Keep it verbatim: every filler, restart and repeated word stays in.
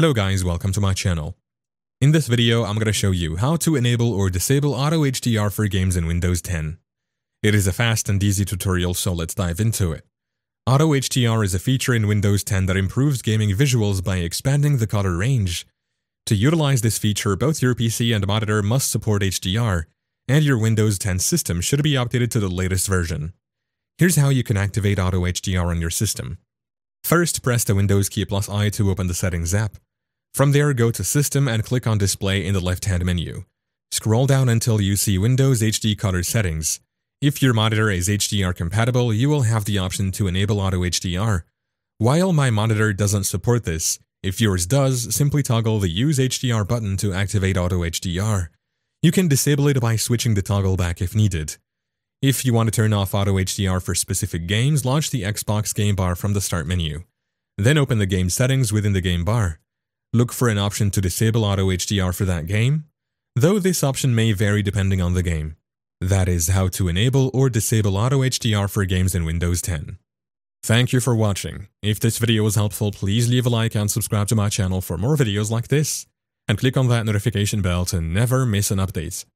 Hello guys, welcome to my channel. In this video, I'm gonna show you how to enable or disable Auto H D R for games in Windows ten. It is a fast and easy tutorial, so let's dive into it. Auto H D R is a feature in Windows ten that improves gaming visuals by expanding the color range. To utilize this feature, both your P C and monitor must support H D R, and your Windows ten system should be updated to the latest version. Here's how you can activate Auto H D R on your system. First, press the Windows key plus I to open the Settings app. From there, go to System and click on Display in the left-hand menu. Scroll down until you see Windows H D Color Settings. If your monitor is H D R compatible, you will have the option to enable Auto H D R. While my monitor doesn't support this, if yours does, simply toggle the Use H D R button to activate Auto H D R. You can disable it by switching the toggle back if needed. If you want to turn off Auto H D R for specific games, launch the Xbox Game Bar from the Start menu. Then open the game settings within the game bar. Look for an option to disable Auto H D R for that game, though this option may vary depending on the game. That is how to enable or disable Auto H D R for games in Windows ten. Thank you for watching. If this video was helpful, please leave a like and subscribe to my channel for more videos like this, and click on that notification bell to never miss an update.